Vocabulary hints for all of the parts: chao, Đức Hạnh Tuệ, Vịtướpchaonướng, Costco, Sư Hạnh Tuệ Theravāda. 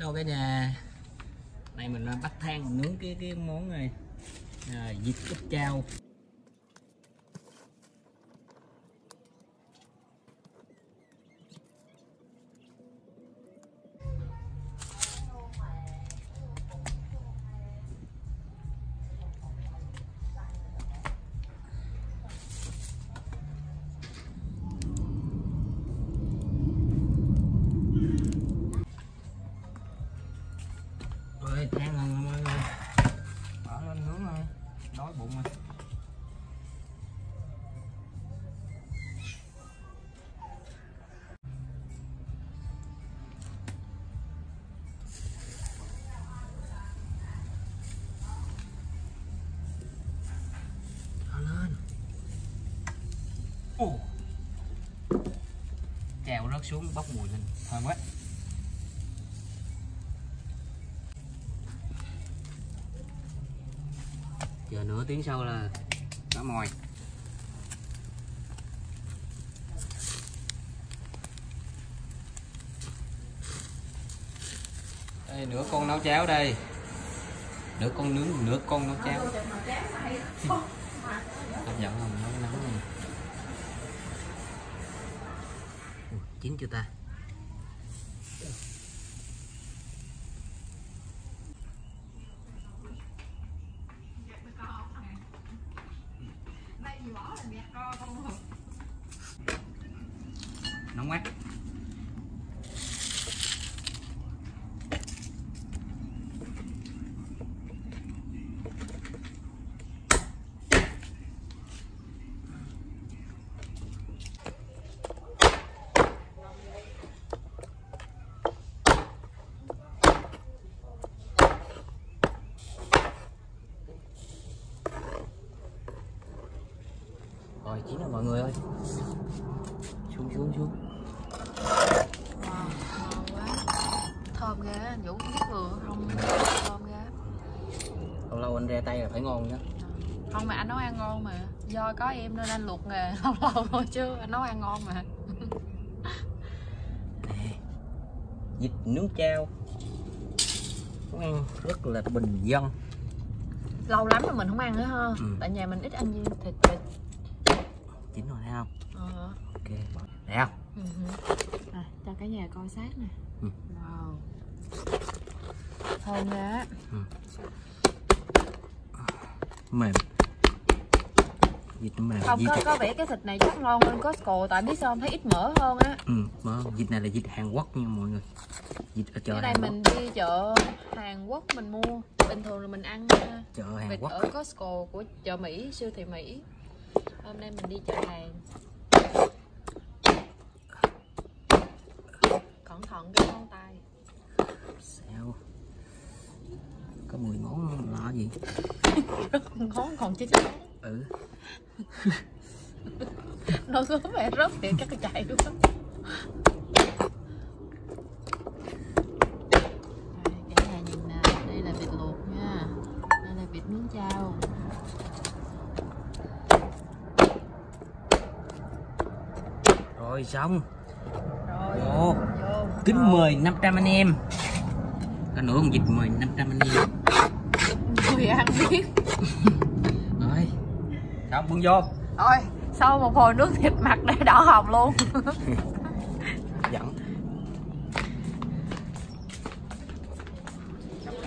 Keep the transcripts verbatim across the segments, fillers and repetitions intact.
Hello cả nhà. Này mình bắt than mình nướng cái cái món này à, vịt ướp chao. Ăn rồi mọi người, bỏ lên nướng thôi, đói bụng rồi. Bỏ lên. Ồ, chèo rớt xuống bốc mùi lên, thơm quá. Giờ nửa tiếng sau là đã mồi. Đây nửa con nấu cháo đây. Nửa con nướng, nửa con nấu cháo. Hấp dẫn không? Nấu nóng này. Chín chưa ta? Nóng quá. Rồi chín rồi mọi người ơi. Xuống xuống xuống. Wow, ngon quá. Thơm ghê, anh Vũ biết vừa không? Thơm ghê. Lâu lâu anh ra tay là phải ngon chứ. Không mà anh nấu ăn ngon mà. Do có em nên anh luộc nghề lâu lâu thôi chứ anh nấu ăn ngon mà. Nè. Vịt nướng chao. Món ăn rất là bình dân. Lâu lắm rồi mình không ăn nữa ha. Ừ. Tại nhà mình ít ăn thịt vịt. Chín rồi thấy không? Ờ. Ok. Thấy không? Ừ. À, cho cả nhà coi sát nè. Ừ. Wow. Thơm ghê. Ừ. Mềm. Vịt mềm. Không, vịt có, có vẻ cái thịt này chắc ngon hơn Costco. Tại biết sao không, thấy ít mỡ hơn á. Ừ, mỡ. Vịt này là vịt Hàn Quốc nha mọi người. Vịt ở chợ cái Hàn Quốc. Cái này mình đi chợ Hàn Quốc mình mua. Bình thường là mình ăn chợ Hàn Quốc. Ở Costco của chợ Mỹ, siêu thị Mỹ. Hôm nay mình đi chợ hàng. Cẩn thận cái ngón tay. Sao? Có mười ngón là gì? Ngón còn chín ngón. Ừ. Nó gớm mẹ rớt để chắc nó chạy luôn á. Cả nhà nhìn nè, đây là vịt luộc nha. Đây là vịt nướng chao. Rồi xong. Rồi. Vô. Kính rồi. Mời năm trăm anh em. Cái nửa con vịt mời năm trăm anh em. Người ăn biết. Rồi. Xong bưng vô. Rồi, sau một hồi nước thịt mặt đã đỏ hồng luôn. Dẫn.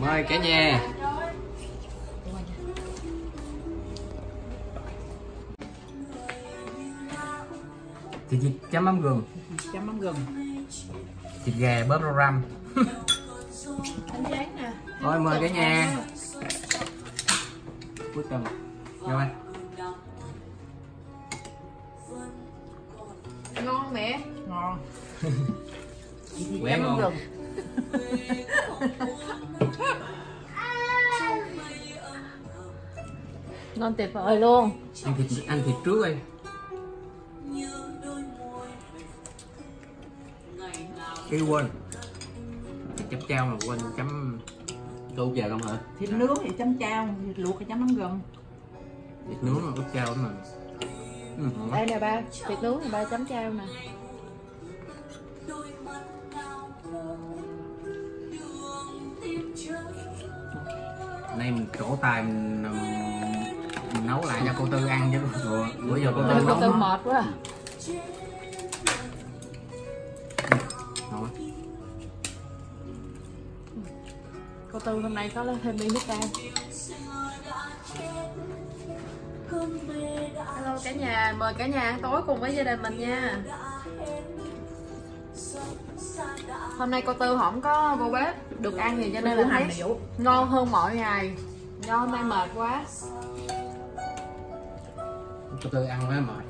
Mời cả nhà. Thịt vịt chấm mắm gừng, chấm mắm gừng, thịt gà bóp rau răm. Rồi mời cả nhà. Cuối tuần, rồi. Ngon mẹ, ngon. Quá ngon. Ngon tuyệt vời luôn. Ăn thịt, ăn thịt trước đi. Cái quên chấm chao mà quên chấm tô chè không hả? Thịt nướng thì chấm chao, thịt luộc thì chấm mắm gừng. Thịt nướng là ướp chao mà. Ừ, đây nè ba, thịt nướng thì ba chấm chao nè. nay mình trổ tài mình, mình nấu lại cho cô Tư ăn chứ. Bữa giờ cô Tư, cô Tư mệt quá. Cô Tư hôm nay có lấy thêm đi nước cam. Hello cả nhà, mời cả nhà ăn tối cùng với gia đình mình nha. Hôm nay cô Tư không có vô bếp được ăn gì cho nên là thấy hiểu. Ngon hơn mọi ngày. Do hôm nay mệt quá. Cô Tư ăn quá mệt.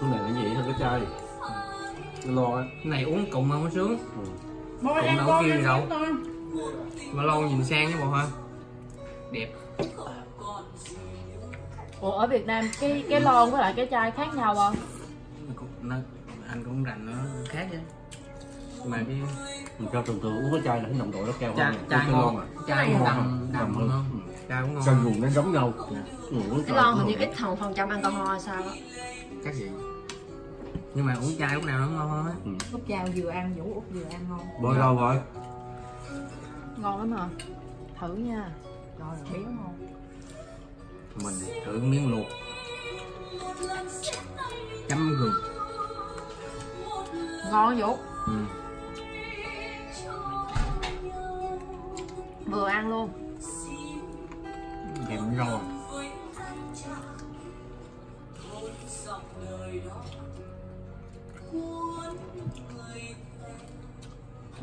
Cái này nó gì hả cái chai? Lo cái này uống cùng không có sướng. Cùng đâu có kêu đâu. Mà lâu nhìn sang với bộ thôi. Đẹp. Ủa ở Việt Nam cái cái lon với lại cái chai khác nhau không? Nó, anh cũng rành nó khác chứ. Mà cái mình cho thường thường uống cái chai là cái nồng độ nó keo hơn. Chai ngon, chai đậm đậm hơn. Chai cũng ngon. Chai vùng nó giống nhau. Cái lon hình như ít thằng phần trăm alcohol sao á. Các gì? Nhưng mà uống chai lúc nào nó ngon hơn á. Ừ. Úp chao vừa ăn, Vũ úp vừa ăn ngon. Bơi đâu rồi? Ngon lắm hả? Thử nha. Rồi biết không? Mình thử miếng luộc. Chấm gừng. Ngon Vũ. Ừ. Vừa ăn luôn. Đẹp rồi.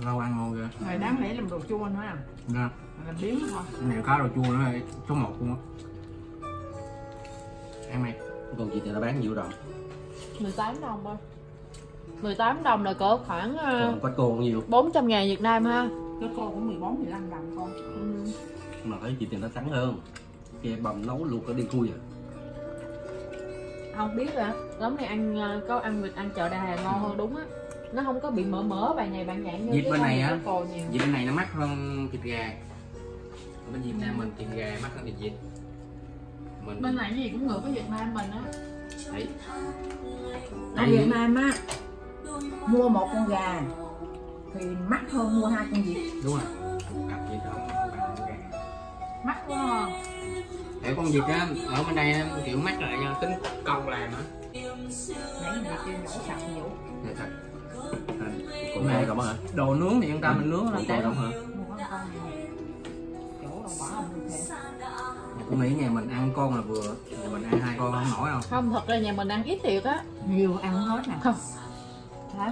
Rau ăn ngon kìa. Rồi đáng lẽ làm đồ chua nữa à? Dạ. Làm biến thôi. Này có đồ chua nữa số một luôn á. Ăn mày. Còn chị ta bán nhiêu đồng? mười tám đồng thôi. mười tám đồng là cỡ khoảng có cô nhiều. bốn trăm ngàn Việt Nam ha. Cái cô cũng mười bốn mười lăm đồng con. Ừ. Mà thấy chị tiền nó trắng hơn. Kìa bầm nấu luộc ở đi khui à. Không biết là lắm này ăn có ăn vịt ăn chợ Đà Hà ngon hơn đúng á. Nó không có bị mỡ mỡ bà nhầy bạn nhãn như cái bên này á. Vịt bên này nó mắc hơn thịt gà. Ở bên Việt Nam mình thịt gà mắc hơn thịt vịt. Mình bên này gì cũng ngược với Việt Nam mình á. Đấy. Ở Việt Nam á mua một con gà thì mắc hơn mua hai con vịt. Đúng rồi. Cặp vịt không bằng con gà. Mắc quá. Để con vịt á ở bên đây kiểu mắc lại nha, tính công làm á. Nãy mình đi chơi nhổ sạch nhũ. Dạ thật. Cũng này đồng hả? Đồ nướng thì chúng ta mình nướng nó còn đồng hả? Cũng nghĩ nhà mình ăn con là vừa, nhà mình ăn hai con không nổi không? Không, thật ra nhà mình ăn ít thiệt á, nhiều ăn hết nè. Không. Hả?